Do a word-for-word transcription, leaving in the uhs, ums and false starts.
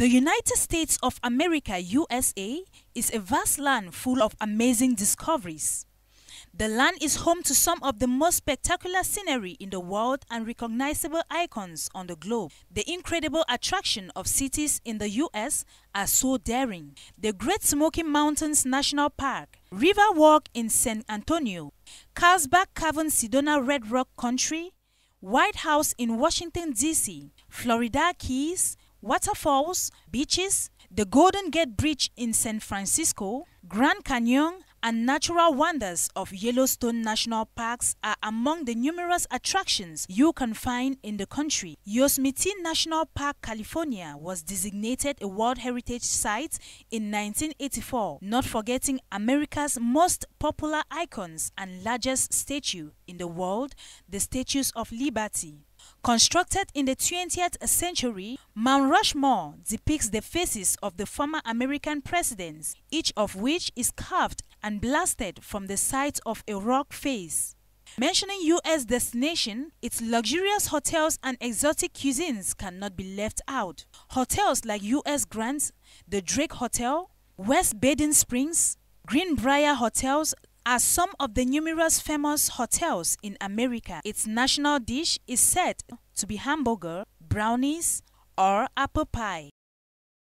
The United States of America, U S A, is a vast land full of amazing discoveries. The land is home to some of the most spectacular scenery in the world and recognizable icons on the globe. The incredible attraction of cities in the U S are so daring. The Great Smoky Mountains National Park, River Walk in San Antonio, Carlsbad Cavern Sedona Red Rock Country, White House in Washington, D C, Florida Keys, waterfalls, beaches, the Golden Gate Bridge in San Francisco, Grand Canyon, and natural wonders of Yellowstone National Parks are among the numerous attractions you can find in the country. Yosemite National Park, California, was designated a World Heritage Site in nineteen eighty-four, not forgetting America's most popular icons and largest statue in the world, the Statues of Liberty. Constructed in the twentieth century, Mount Rushmore depicts the faces of the former American presidents, each of which is carved and blasted from the side of a rock face. Mentioning U S destination, its luxurious hotels and exotic cuisines cannot be left out. Hotels like U S Grant, the Drake Hotel, West Baden Springs, Greenbrier Hotels, are some of the numerous famous hotels in America. Its national dish is said to be hamburger, brownies, or apple pie.